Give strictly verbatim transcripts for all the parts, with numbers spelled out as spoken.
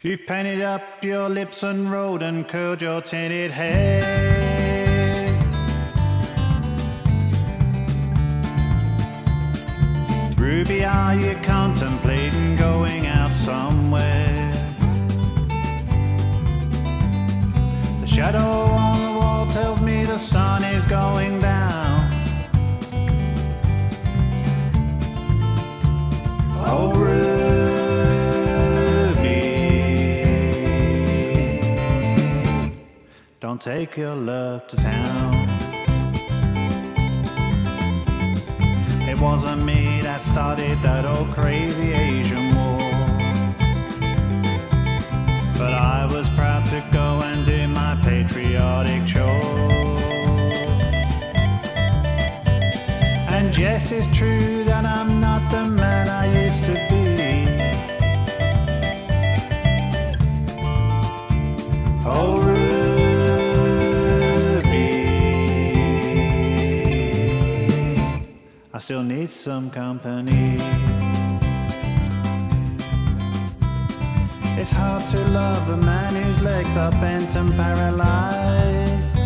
You've painted up your lips and rolled and curled your tinted hair. Ruby, are you contemplating going out somewhere? The shadow on the wall tells me the sun is going down. Oh, Ruby. Don't take your love to town. It wasn't me that started that old crazy Asian war, but I was proud to go and do my patriotic chore. And yes, it's true that I'm not the man I used to be. Oh, I still need some company. It's hard to love a man whose legs are bent and paralyzed.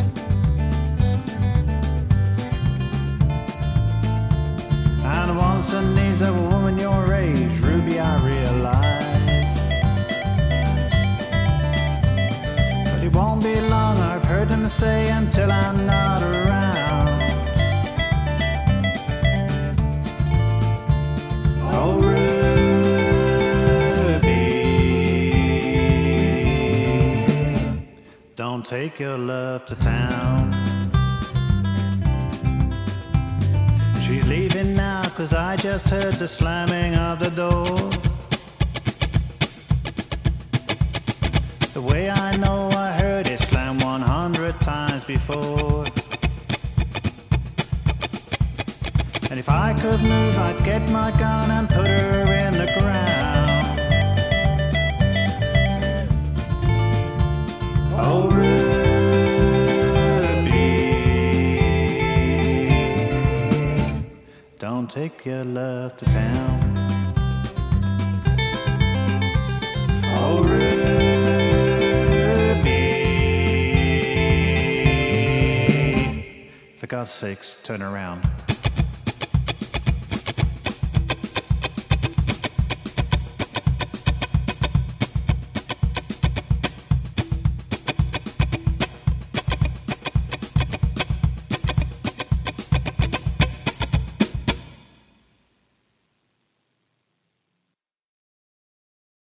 And wants and needs a woman your age, Ruby, I realize. But it won't be long, I've heard them say, until I'm not around. Oh, Ruby, don't take your love to town. She's leaving now, 'cause I just heard the slamming of the door. The way I know, I heard it slam one hundred times before. And if I could move, I'd get my gun and put her in the ground. Oh, Ruby, don't take your love to town. Oh, Ruby, for God's sakes, turn around.